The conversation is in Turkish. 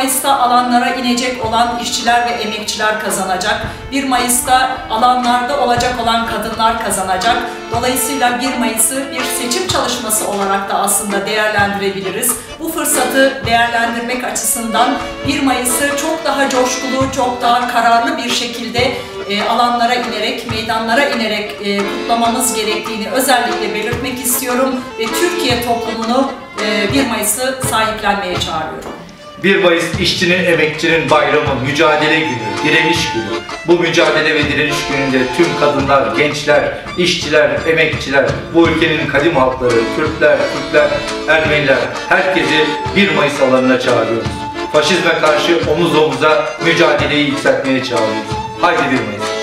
Mayıs'ta alanlara inecek olan işçiler ve emekçiler kazanacak. 1 Mayıs'ta alanlarda olacak olan kadınlar kazanacak. Dolayısıyla 1 Mayıs'ı bir seçim çalışması olarak da aslında değerlendirebiliriz. Bu fırsatı değerlendirmek açısından 1 Mayıs'ı çok daha coşkulu, çok daha kararlı bir şekilde alanlara inerek, meydanlara inerek kutlamamız gerektiğini özellikle belirtmek istiyorum ve Türkiye toplumunu 1 Mayıs'ı sahiplenmeye çağırıyorum. 1 Mayıs işçinin, emekçinin bayramı, mücadele günü, direniş günü. Bu mücadele ve direniş gününde tüm kadınlar, gençler, işçiler, emekçiler, bu ülkenin kadim halkları, Kürtler, Türkler, Ermeniler, herkesi 1 Mayıs alanına çağırıyoruz. Faşizme karşı omuz omuza mücadeleyi yükseltmeye çağırıyoruz. Haydi 1 Mayıs!